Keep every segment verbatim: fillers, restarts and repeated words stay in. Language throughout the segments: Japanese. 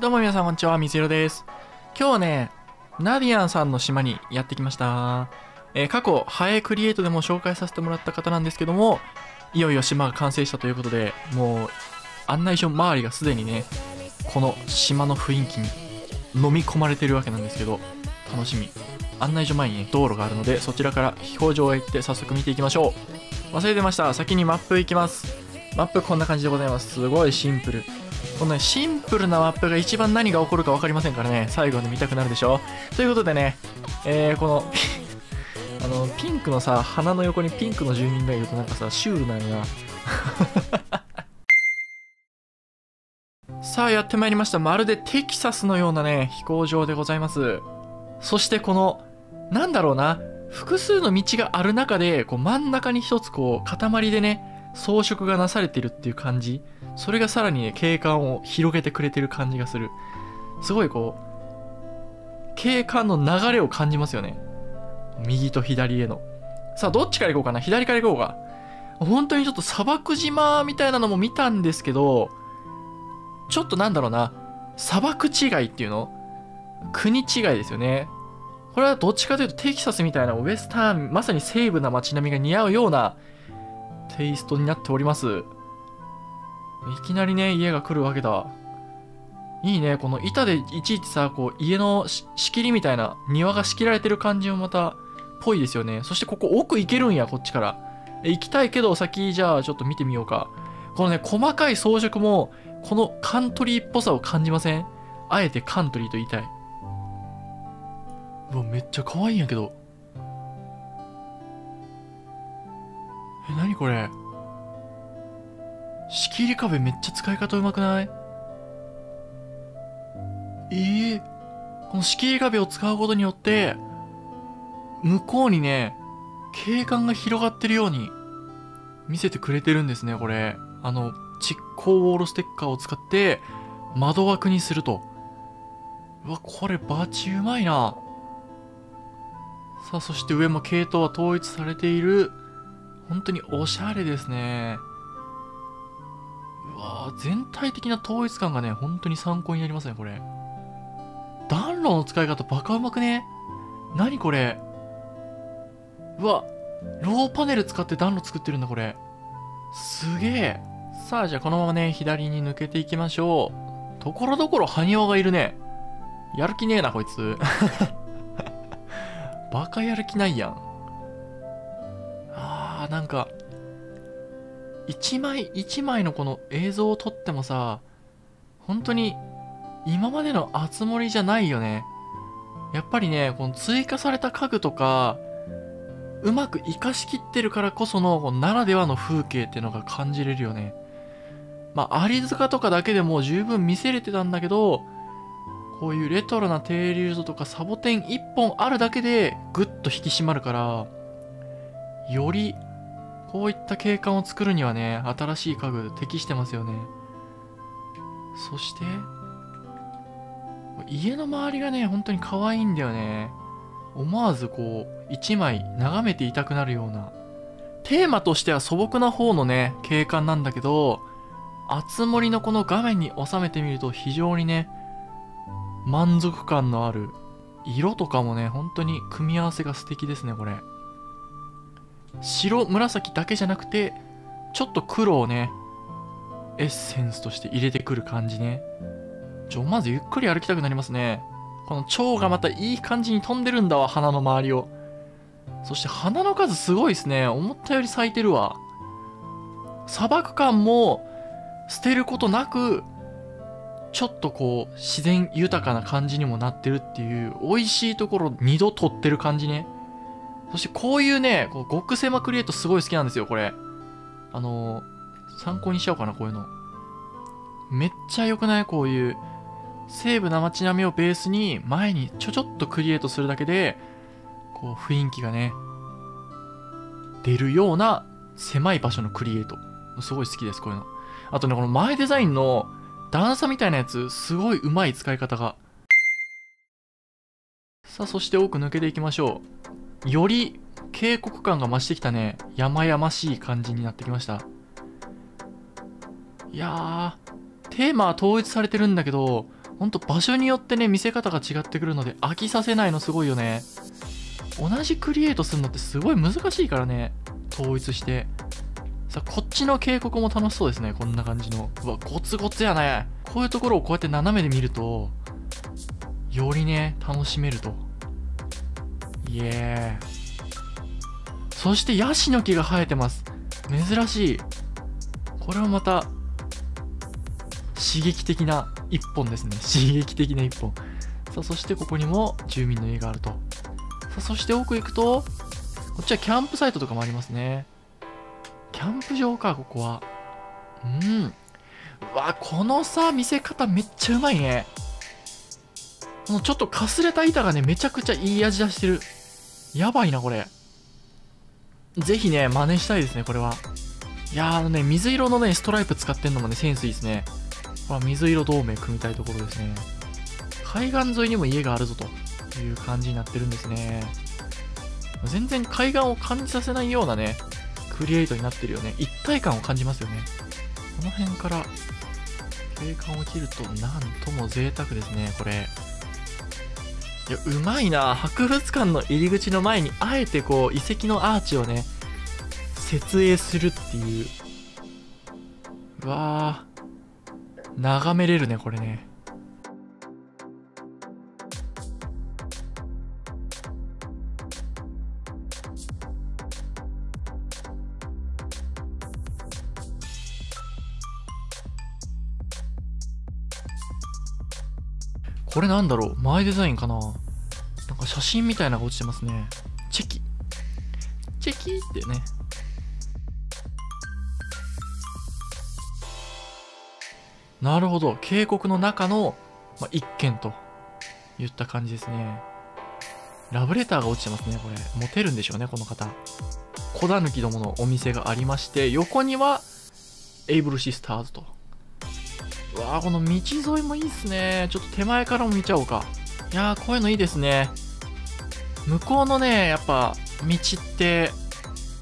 どうも皆さんこんにちは、みつひろです。今日はね、ナディアンさんの島にやってきました。えー、過去、ハエクリエイトでも紹介させてもらった方なんですけども、いよいよ島が完成したということで、もう、案内所周りがすでにね、この島の雰囲気に飲み込まれてるわけなんですけど、楽しみ。案内所前にね、道路があるので、そちらから表情へ行って早速見ていきましょう。忘れてました。先にマップ行きます。マップこんな感じでございます。すごいシンプル。このね、シンプルなマップが一番何が起こるか分かりませんからね、最後まで見たくなるでしょ。ということでね、えー、このあのピンクのさ、花の横にピンクの住民がいるとなんかさ、シュールなんやな。さあやってまいりました。まるでテキサスのようなね、飛行場でございます。そしてこの、なんだろうな、複数の道がある中で、こう真ん中に一つこう、塊でね、装飾がなされてるっていう感じ、それがさらにね、景観を広げてくれてる感じがする。すごいこう、景観の流れを感じますよね。右と左への。さあ、どっちから行こうかな。左から行こうか。本当にちょっと砂漠島みたいなのも見たんですけど、ちょっとなんだろうな、砂漠違いっていうの？国違いですよね。これはどっちかというとテキサスみたいなウエスタン、まさに西部な街並みが似合うようなテイストになっております。いきなりね、家が来るわけだ。いいね、この板でいちいちさ、こう、家の仕切りみたいな、庭が仕切られてる感じもまた、ぽいですよね。そしてここ奥行けるんや、こっちから。え、行きたいけど、先、じゃあちょっと見てみようか。このね、細かい装飾も、このカントリーっぽさを感じません？あえてカントリーと言いたい。うわ、めっちゃ可愛いんやけど。え、なにこれ？仕切り壁めっちゃ使い方うまくない？えー、この仕切り壁を使うことによって、向こうにね、景観が広がってるように見せてくれてるんですね、これ。あの、蓄光ウォールステッカーを使って窓枠にすると。うわ、これバチうまいな。さあ、そして上も系統は統一されている。本当におしゃれですね。うわぁ、全体的な統一感がね、本当に参考になりますね、これ。暖炉の使い方バカうまくね？何これ？うわ、ローパネル使って暖炉作ってるんだ、これ。すげえ。さあ、じゃあこのままね、左に抜けていきましょう。ところどころ埴輪がいるね。やる気ねえな、こいつ。バカやる気ないやん。なんか一枚一枚のこの映像を撮ってもさ、本当に今までのあつ森じゃないよね。やっぱりね、この追加された家具とかうまく活かしきってるからこその、このならではの風景っていうのが感じれるよね。まあ蟻塚とかだけでも十分見せれてたんだけど、こういうレトロな停留所とかサボテンいっぽんあるだけでグッと引き締まるから、よりこういった景観を作るにはね、新しい家具適してますよね。そして、家の周りがね、本当に可愛いんだよね。思わずこう、一枚眺めていたくなるような。テーマとしては素朴な方のね、景観なんだけど、あつ森のこの画面に収めてみると非常にね、満足感のある。色とかもね、本当に組み合わせが素敵ですね、これ。白紫だけじゃなくて、ちょっと黒をね、エッセンスとして入れてくる感じね。ちょ、まずゆっくり歩きたくなりますね。この蝶がまたいい感じに飛んでるんだわ、花の周りを。そして花の数すごいですね。思ったより咲いてるわ。砂漠感も捨てることなく、ちょっとこう、自然豊かな感じにもなってるっていう、美味しいところ二度取ってる感じね。そしてこういうね、こう極狭クリエイトすごい好きなんですよ、これ。あのー、参考にしちゃおうかな、こういうの。めっちゃ良くない？こういう、西部な街並みをベースに前にちょちょっとクリエイトするだけで、こう雰囲気がね、出るような狭い場所のクリエイト。すごい好きです、こういうの。あとね、この前デザインの段差みたいなやつ、すごい上手い使い方が。さあ、そして奥抜けていきましょう。より渓谷感が増してきたね。山々しい感じになってきました。いやー、テーマは統一されてるんだけど、ほんと場所によってね、見せ方が違ってくるので飽きさせないのすごいよね。同じクリエイトするのってすごい難しいからね、統一して。さあこっちの渓谷も楽しそうですね。こんな感じの、うわゴツゴツやね。こういうところをこうやって斜めで見るとよりね楽しめると。イエーイ。そしてヤシの木が生えてます。珍しい。これはまた刺激的な一本ですね。刺激的な一本。さあそしてここにも住民の家があると。さあそして奥行くとこっちはキャンプサイトとかもありますね。キャンプ場かここは。うん、うわこのさ見せ方めっちゃうまいね。このちょっとかすれた板がねめちゃくちゃいい味出してる。やばいなこれ。ぜひね真似したいですねこれは。いやーあのね水色のねストライプ使ってんのもねセンスいいですね。これは水色同盟組みたいところですね。海岸沿いにも家があるぞという感じになってるんですね。全然海岸を感じさせないようなねクリエイトになってるよね。一体感を感じますよね。この辺から景観を切るとなんとも贅沢ですねこれ。いやうまいな。博物館の入り口の前にあえてこう遺跡のアーチをね設営するっていう。うわー眺めれるねこれね。これなんだろう、マイデザインかな。なんか写真みたいなのが落ちてますね。チェキチェキってね。なるほど、渓谷の中の、まあ、一軒といった感じですね。ラブレターが落ちてますねこれ。モテるんでしょうねこの方。小狸どものお店がありまして、横にはエイブルシスターズと。うわーこの道沿いもいいっすね。ちょっと手前からも見ちゃおうか。いやーこういうのいいですね。向こうのねやっぱ道って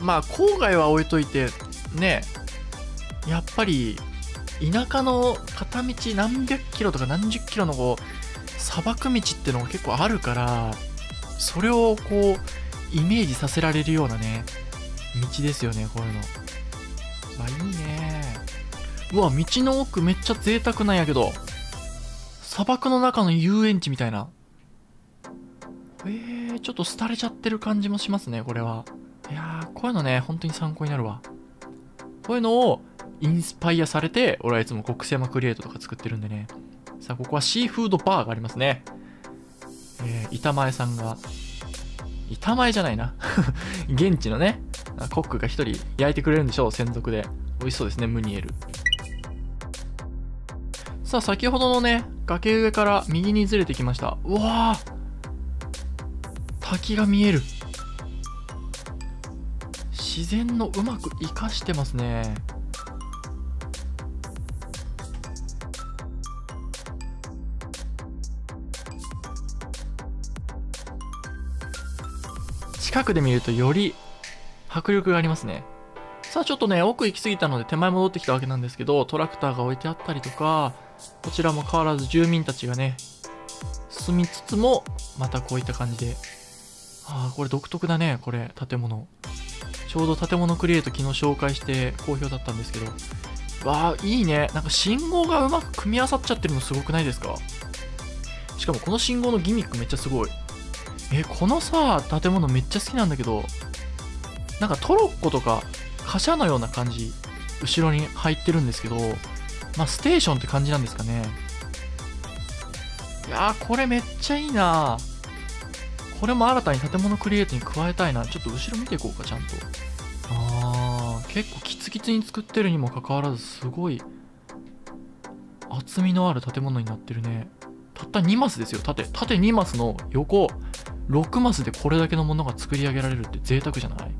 まあ郊外は置いといてね、やっぱり田舎の片道何百キロとか何十キロのこう砂漠道ってのが結構あるから、それをこうイメージさせられるようなね道ですよねこういうの。まあいいね。うわ道の奥めっちゃ贅沢なんやけど、砂漠の中の遊園地みたいな。えー、ちょっと廃れちゃってる感じもしますねこれは。いやーこういうのね本当に参考になるわ。こういうのをインスパイアされて俺はいつも国山クリエイトとか作ってるんでね。さあここはシーフードバーがありますね。えー、板前さんが、板前じゃないな現地のねコックが一人焼いてくれるんでしょう、専属で。美味しそうですねムニエル。さあ先ほどのね崖上から右にずれてきました。うわー滝が見える。自然のうまく生かしてますね。近くで見るとより迫力がありますね。さあちょっとね奥行き過ぎたので手前戻ってきたわけなんですけど、トラクターが置いてあったりとか、こちらも変わらず住民たちがね住みつつもまたこういった感じで。ああこれ独特だねこれ建物。ちょうど建物クリエイト昨日紹介して好評だったんですけど、わあいいね。なんか信号がうまく組み合わさっちゃってるのすごくないですか。しかもこの信号のギミックめっちゃすごい。えこのさ建物めっちゃ好きなんだけど、なんかトロッコとか貨車のような感じ後ろに入ってるんですけど、まあステーションって感じなんですかね。いやーこれめっちゃいいな。これも新たに建物クリエイトに加えたいな。ちょっと後ろ見ていこうかちゃんと。あー結構キツキツに作ってるにもかかわらずすごい厚みのある建物になってるね。たったにマスですよ。縦縦にマスの横ろくマスでこれだけのものが作り上げられるって贅沢じゃない。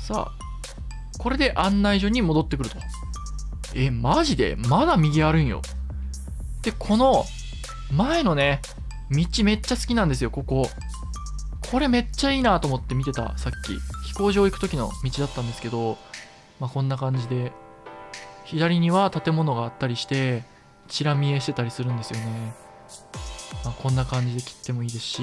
さあこれで案内所に戻ってくると。えマジでまだ右あるんよ。でこの前のね道めっちゃ好きなんですよここ。これめっちゃいいなと思って見てたさっき飛行場行く時の道だったんですけど、まあ、こんな感じで左には建物があったりしてチラ見えしてたりするんですよね。まあ、こんな感じで切ってもいいですし、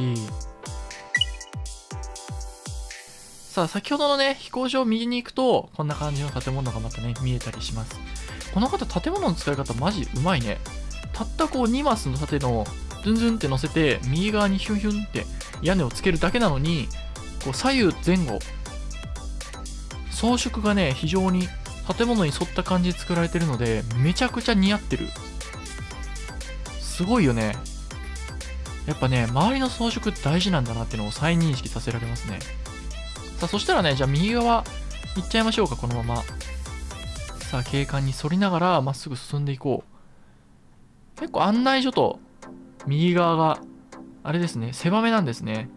さあ先ほどのね飛行場を右に行くとこんな感じの建物がまたね見えたりします。この方建物の使い方マジうまいね。たったこうにマスの縦のズンズンって乗せて右側にヒュンヒュンって屋根をつけるだけなのに、こう左右前後装飾がね非常に建物に沿った感じで作られてるのでめちゃくちゃ似合ってる。すごいよね。やっぱね周りの装飾大事なんだなっていうのを再認識させられますね。さあそしたらね、じゃあ右側行っちゃいましょうか。このままさあ景観に沿りながらまっすぐ進んでいこう。結構案内所と右側があれですね、狭めなんですね。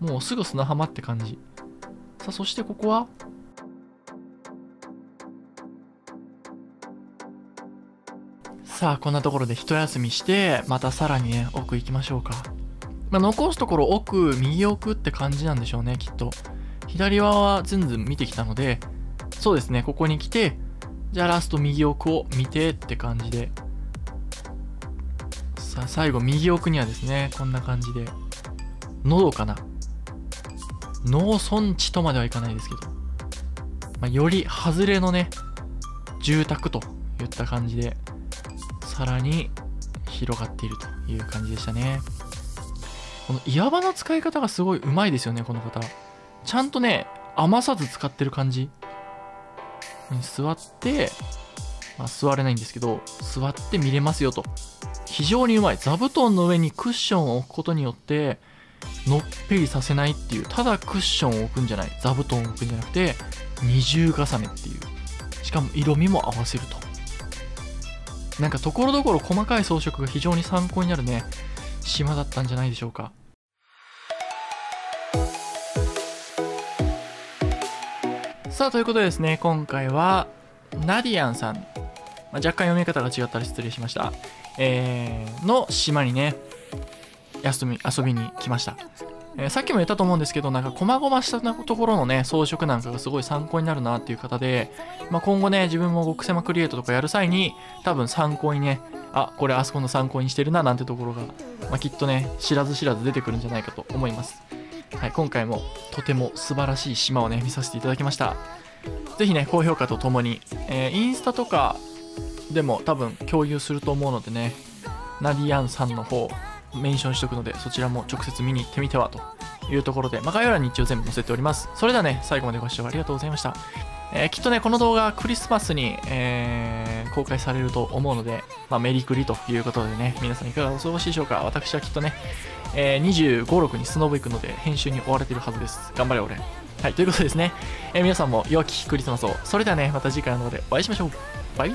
もうすぐ砂浜って感じ。さあそしてここはさあこんなところで一休みしてまたさらにね奥行きましょうか。まあ、残すところ奥右奥って感じなんでしょうねきっと。左側はずんずん見てきたので、そうですねここに来てじゃあラスト右奥を見てって感じで、さあ最後右奥にはですねこんな感じでのどかな農村地とまではいかないですけど、まあ、より外れのね住宅といった感じでさらに広がっているという感じでしたね。この岩場の使い方がすごいうまいですよね。この方ちゃんとね余さず使ってる感じ。座って、まあ、座れないんですけど座って見れますよと。非常にうまい。座布団の上にクッションを置くことによってのっぺりさせないっていう。ただクッションを置くんじゃない、座布団を置くんじゃなくて二重重ねっていう。しかも色味も合わせると。なんかところどころ細かい装飾が非常に参考になるね島だったんじゃないでしょうか。さあということでですね今回はナディアンさん、まあ、若干読み方が違ったら失礼しました、えー、の島にね遊び、遊びに来ました、えー、さっきも言ったと思うんですけどなんか細々したところのね装飾なんかがすごい参考になるなっていう方で、まあ、今後ね自分も極狭クリエイトとかやる際に多分参考にね、あこれあそこの参考にしてるななんてところが、まあ、きっとね知らず知らず出てくるんじゃないかと思います。はい、今回もとても素晴らしい島をね見させていただきました。是非ね高評価とともに、えー、インスタとかでも多分共有すると思うのでねナディアンさんの方メンションしとくのでそちらも直接見に行ってみてはというところで、まあ、概要欄に一応全部載せております。それではね最後までご視聴ありがとうございました。えー、きっとねこの動画クリスマスに、えー、公開されると思うので、まあ、メリクリということでね皆さんいかがお過ごしでしょうか。私はきっとねえー、にじゅうご、ろくにスノボ行くので編集に追われてるはずです。頑張れ俺。はいということでですね、えー、皆さんも良きクリスマスを。それではねまた次回の動画でお会いしましょう。バイ。